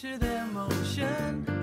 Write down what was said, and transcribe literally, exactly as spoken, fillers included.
capture their motion.